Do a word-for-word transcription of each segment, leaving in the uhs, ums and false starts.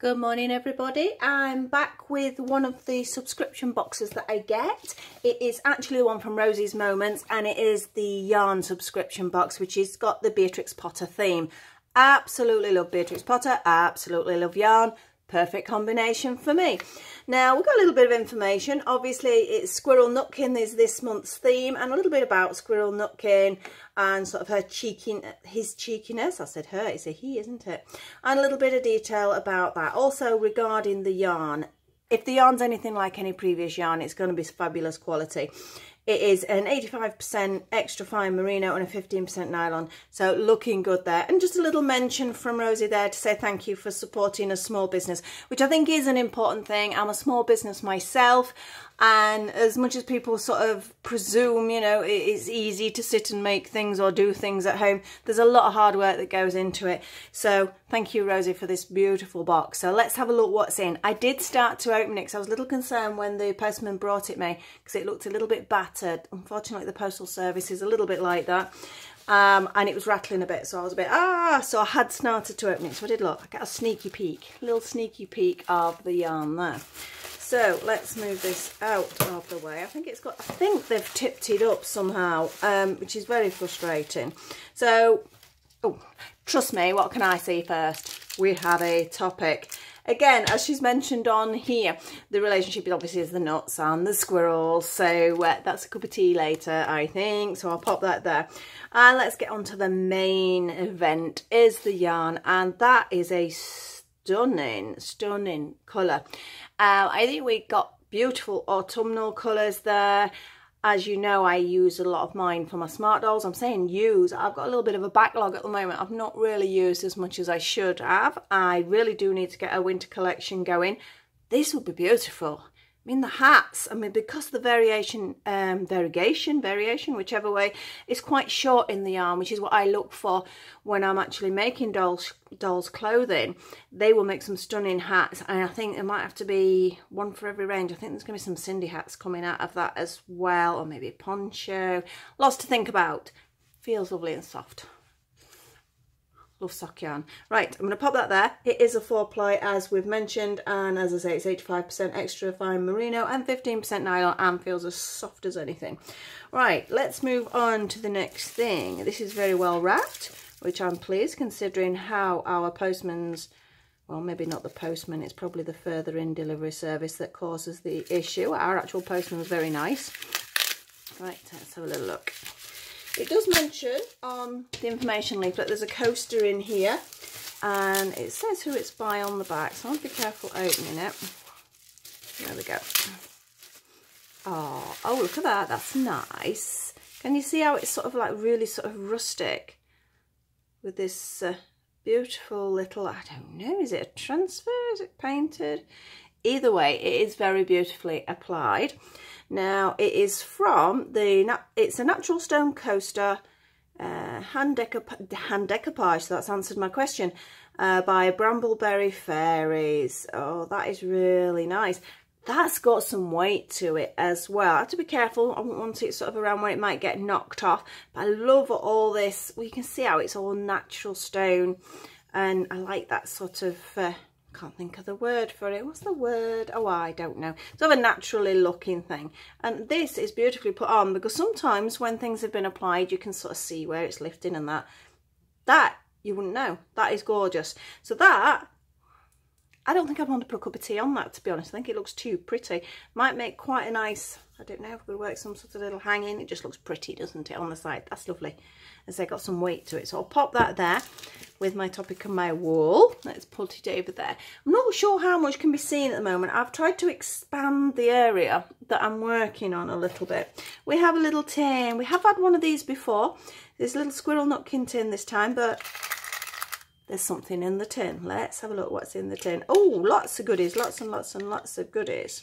Good morning everybody, I'm back with one of the subscription boxes that I get. It is actually one from Rosie's Moments and it is the yarn subscription box which has got the Beatrix Potter theme. Absolutely love Beatrix Potter, absolutely love yarn, perfect combination for me. Now we've got a little bit of information. Obviously it's Squirrel Nutkin is this month's theme and a little bit about Squirrel Nutkin and sort of her cheeking, his cheekiness. I said her, it's a he, isn't it? And a little bit of detail about that. Also regarding the yarn, if the yarn's anything like any previous yarn, it's going to be fabulous quality. It is an eighty-five percent extra fine merino and a fifteen percent nylon, so looking good there. And just a little mention from Rosie there to say thank you for supporting a small business, which I think is an important thing. I'm a small business myself, and as much as people sort of presume, you know, it's easy to sit and make things or do things at home, there's a lot of hard work that goes into it. So thank you, Rosie, for this beautiful box. So let's have a look what's in. I did start to open it because I was a little concerned when the postman brought it me because it looked a little bit battered. Unfortunately the postal service is a little bit like that, um and it was rattling a bit, so I was a bit ah so I had started to open it, so I did look. I got a sneaky peek, a little sneaky peek of the yarn there. So let's move this out of the way. I think it's got I think they've tipped it up somehow, um which is very frustrating. So oh trust me, what can I see first? We have a topic. Again, as she's mentioned on here, the relationship obviously is the nuts and the squirrels. So uh, that's a cup of tea later, I think. So I'll pop that there. And let's get on to the main event, is the yarn. And that is a stunning, stunning colour. Uh, I think we got beautiful autumnal colours there. As you know, I use a lot of mine for my smart dolls. I'm saying use. I've got a little bit of a backlog at the moment. I've not really used as much as I should have. I really do need to get a winter collection going. This would be beautiful. I mean, the hats, I mean, because the variation, um, variegation, variation, whichever way, is quite short in the yarn, which is what I look for when I'm actually making dolls, dolls clothing. They will make some stunning hats, and I think there might have to be one for every range. I think there's going to be some Cindy hats coming out of that as well, or maybe a poncho. Lots to think about. Feels lovely and soft. Love sock yarn. Right, I'm going to pop that there. It is a four ply, as we've mentioned, and as I say, it's eighty-five percent extra fine merino and fifteen percent nylon and feels as soft as anything. Right, let's move on to the next thing. This is very well wrapped, which I'm pleased, considering how our postman's, well, maybe not the postman, it's probably the further in delivery service that causes the issue. Our actual postman was very nice. Right, let's have a little look. It does mention on um, the information leaflet there's a coaster in here, and it says who it's by on the back, so I'll be careful opening it. There we go. Oh, oh, look at that. That's nice. Can you see how it's sort of like really sort of rustic with this uh, beautiful little, I don't know, is it a transfer? Is it painted? Either way, it is very beautifully applied. Now it is from the, it's a natural stone coaster, uh, hand, decoup hand decoupage, so that's answered my question, uh, by Brambleberry Fairies. Oh, that is really nice. That's got some weight to it as well. I have to be careful, I wouldn't want it sort of around where it might get knocked off, but I love all this. Well, you can see how it's all natural stone, and I like that sort of, uh, can't think of the word for it. What's the word? Oh, I don't know. It's sort of a naturally looking thing. And this is beautifully put on, because sometimes when things have been applied, you can sort of see where it's lifting and that. That, you wouldn't know. That is gorgeous. So that, I don't think I'd want to put a cup of tea on that, to be honest. I think it looks too pretty. Might make quite a nice, I don't know, if we work some sort of little hanging. It just looks pretty, doesn't it, on the side. That's lovely. As they got some weight to it. So I'll pop that there with my topic and my wool. Let's put it over there. I'm not sure how much can be seen at the moment. I've tried to expand the area that I'm working on a little bit. We have a little tin. We have had one of these before. There's a little Squirrel Nutkin tin this time, but there's something in the tin. Let's have a look what's in the tin. Oh, lots of goodies. Lots and lots and lots of goodies.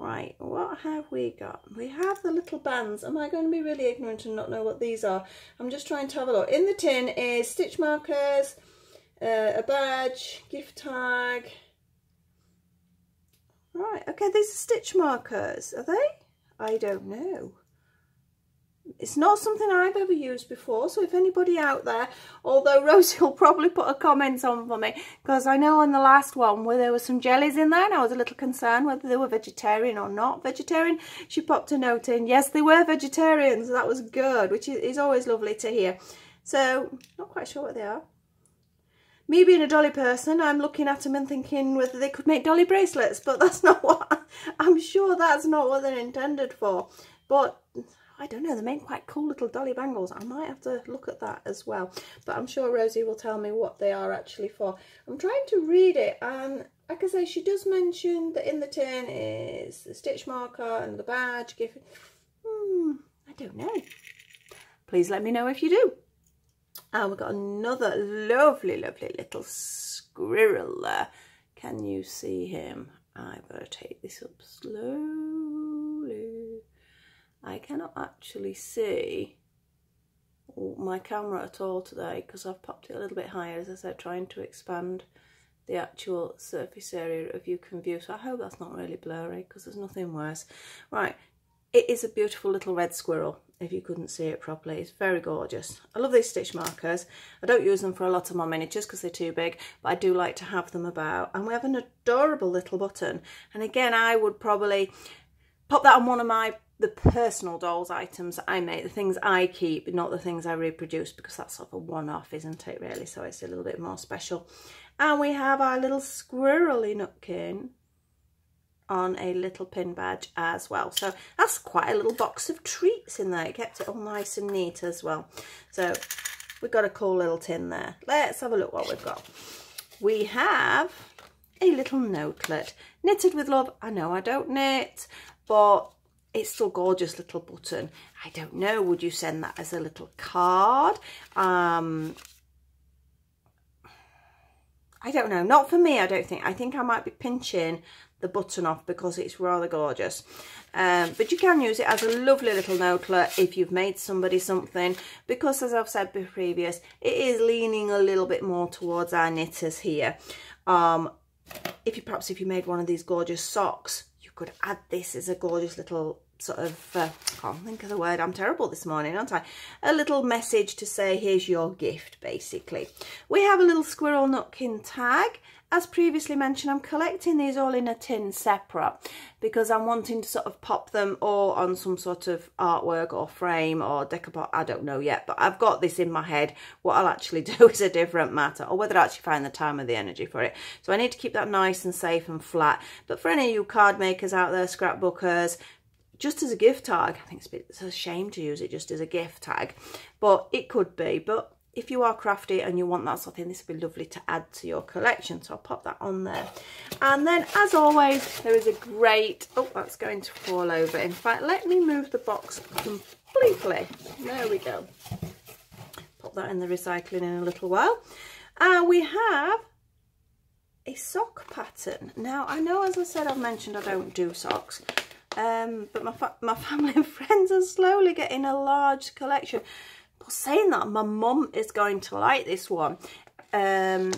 Right, what have we got? We have the little bands. Am I going to be really ignorant and not know what these are? I'm just trying to have a look. In the tin is stitch markers, uh, a badge, gift tag. Right, okay, these are stitch markers. Are they? I don't know. It's not something I've ever used before, so if anybody out there, although Rosie will probably put a comment on for me, because I know on the last one where there were some jellies in there and I was a little concerned whether they were vegetarian or not vegetarian, she popped a note in, yes they were vegetarians, that was good, which is always lovely to hear. So, not quite sure what they are. Me being a dolly person, I'm looking at them and thinking whether they could make dolly bracelets, but that's not what, I'm sure that's not what they're intended for, but I don't know, they make quite cool little dolly bangles. I might have to look at that as well. But I'm sure Rosie will tell me what they are actually for. I'm trying to read it, and like I say, she does mention that in the tin is the stitch marker and the badge. Gift. Hmm, I don't know. Please let me know if you do. And we've got another lovely, lovely little squirrel there. Can you see him? I've got to take this up slowly. I cannot actually see my camera at all today because I've popped it a little bit higher, as I said, trying to expand the actual surface area of you can view. So I hope that's not really blurry because there's nothing worse. Right, it is a beautiful little red squirrel, if you couldn't see it properly. It's very gorgeous. I love these stitch markers. I don't use them for a lot of my miniatures because they're too big, but I do like to have them about. And we have an adorable little button. And again, I would probably pop that on one of my the personal dolls items that I make, the things I keep, not the things I reproduce, because that's sort of a one-off, isn't it, really? So it's a little bit more special. And we have our little squirrely Nutkin on a little pin badge as well. So that's quite a little box of treats in there. It kept it all nice and neat as well. So we've got a cool little tin there. Let's have a look what we've got. We have a little notelet. Knitted with love. I know I don't knit, but it's still gorgeous little button. I don't know, would you send that as a little card? Um, I don't know, not for me, I don't think. I think I might be pinching the button off because it's rather gorgeous. Um, but you can use it as a lovely little notelet if you've made somebody something, because as I've said before, previous, it is leaning a little bit more towards our knitters here. Um, if you perhaps if you made one of these gorgeous socks, could add this as a gorgeous little sort of, uh, I can't think of the word, I'm terrible this morning, aren't I? A little message to say, here's your gift, basically. We have a little Squirrel Nutkin tag. As previously mentioned, I'm collecting these all in a tin separate because I'm wanting to sort of pop them all on some sort of artwork or frame or decopot, I don't know yet, but I've got this in my head. What I'll actually do is a different matter, or whether I actually find the time or the energy for it. So I need to keep that nice and safe and flat. But for any of you card makers out there, scrapbookers, just as a gift tag, I think it's a, bit, it's a shame to use it just as a gift tag, but it could be. But if you are crafty and you want that sort of thing, this would be lovely to add to your collection. So I'll pop that on there. And then, as always, there is a great... Oh, that's going to fall over. In fact, let me move the box completely. There we go. Pop that in the recycling in a little while. And uh, we have a sock pattern. Now, I know, as I said, I've mentioned I don't do socks. Um, but my, fa my family and friends are slowly getting a large collection. But saying that, my mum is going to like this one. Um,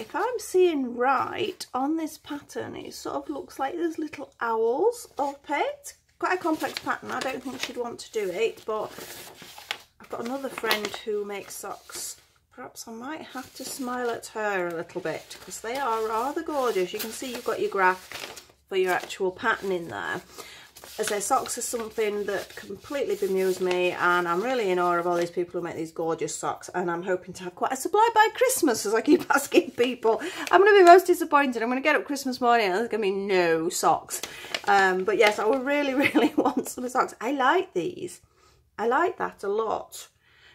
if I'm seeing right on this pattern, it sort of looks like there's little owls up it. Quite a complex pattern. I don't think she'd want to do it, but I've got another friend who makes socks. Perhaps I might have to smile at her a little bit because they are rather gorgeous. You can see you've got your graph for your actual pattern in there. As I say, socks are something that completely bemused me, and I'm really in awe of all these people who make these gorgeous socks, and I'm hoping to have quite a supply by Christmas, as I keep asking people. I'm going to be most disappointed. I'm going to get up Christmas morning and there's going to be no socks. Um, but yes, I would really, really want some socks. I like these. I like that a lot.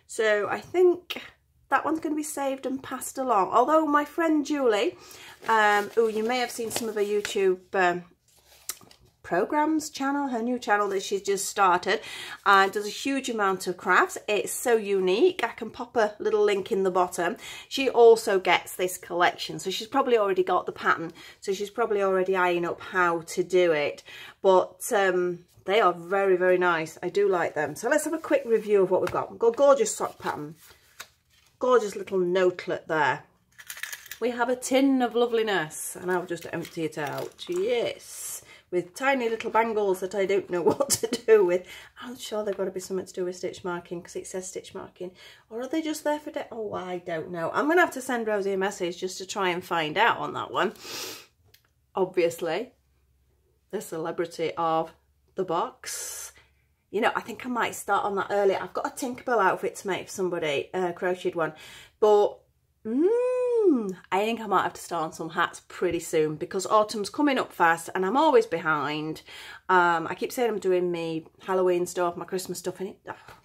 So I think that one's going to be saved and passed along. Although my friend Julie, um, who you may have seen some of her YouTube um, programs channel, her new channel that she's just started, and uh, does a huge amount of crafts. It's so unique. I can pop a little link in the bottom. She also gets this collection, so she's probably already got the pattern, so she's probably already eyeing up how to do it. But um they are very, very nice. I do like them. So let's have a quick review of what we've got. We've got a gorgeous sock pattern, gorgeous little notelet there. We have a tin of loveliness, and I'll just empty it out. Yes. with tiny little bangles that I don't know what to do with. I'm sure they've got to be something to do with stitch marking because it says stitch marking. Or are they just there for de- oh, I don't know. I'm going to have to send Rosie a message just to try and find out on that one. Obviously, the celebrity of the box. You know, I think I might start on that earlier. I've got a Tinkerbell outfit to make for somebody, a crocheted one. But, mmm, I think I might have to start on some hats pretty soon because autumn's coming up fast and I'm always behind. Um, I keep saying I'm doing my Halloween stuff, my Christmas stuff, and it,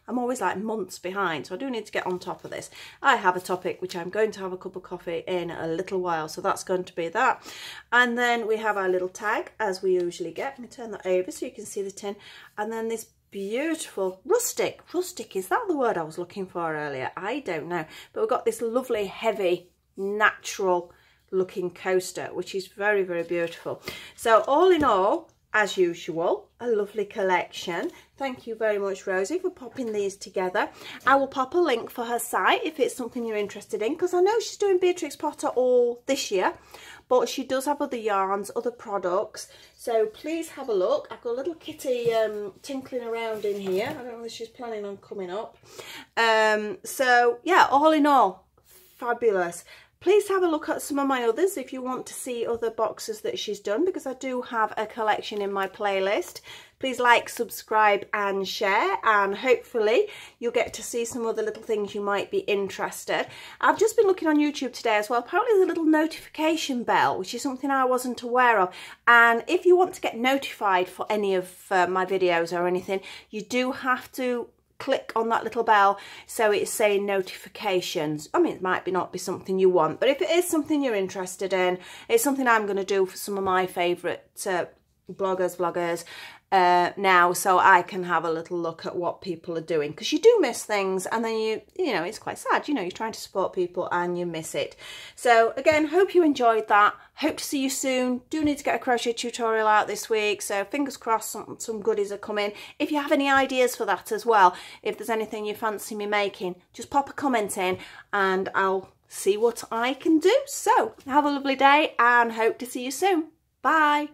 I'm always like months behind. So I do need to get on top of this. I have a topic which I'm going to have a cup of coffee in a little while. So that's going to be that. And then we have our little tag as we usually get. Let me turn that over so you can see the tin. And then this beautiful rustic rustic is that the word I was looking for earlier? I don't know, but we've got this lovely heavy natural looking coaster which is very very beautiful. So all in all, as usual, a lovely collection. Thank you very much, Rosie, for popping these together. I will pop a link for her site if it's something you're interested in, because I know she's doing Beatrix Potter all this year, but she does have other yarns, other products. So please have a look. I've got a little kitty um, tinkling around in here. I don't know if she's planning on coming up. Um, so yeah, all in all, fabulous. Please have a look at some of my others if you want to see other boxes that she's done, because I do have a collection in my playlist. Please like, subscribe and share, and hopefully you'll get to see some other little things you might be interested. I've just been looking on YouTube today as well. Apparently there's a little notification bell, which is something I wasn't aware of. And if you want to get notified for any of uh, my videos or anything, you do have to click on that little bell so it's saying notifications. I mean, it might be not be something you want, but if it is something you're interested in, it's something I'm going to do for some of my favourite uh, bloggers, vloggers uh, now, so I can have a little look at what people are doing, because you do miss things and then you, you know, it's quite sad. You know, you're trying to support people and you miss it. So again, hope you enjoyed that. Hope to see you soon. Do need to get a crochet tutorial out this week, so fingers crossed some, some goodies are coming. If you have any ideas for that as well, if there's anything you fancy me making, just pop a comment in and I'll see what I can do. So have a lovely day and hope to see you soon. Bye.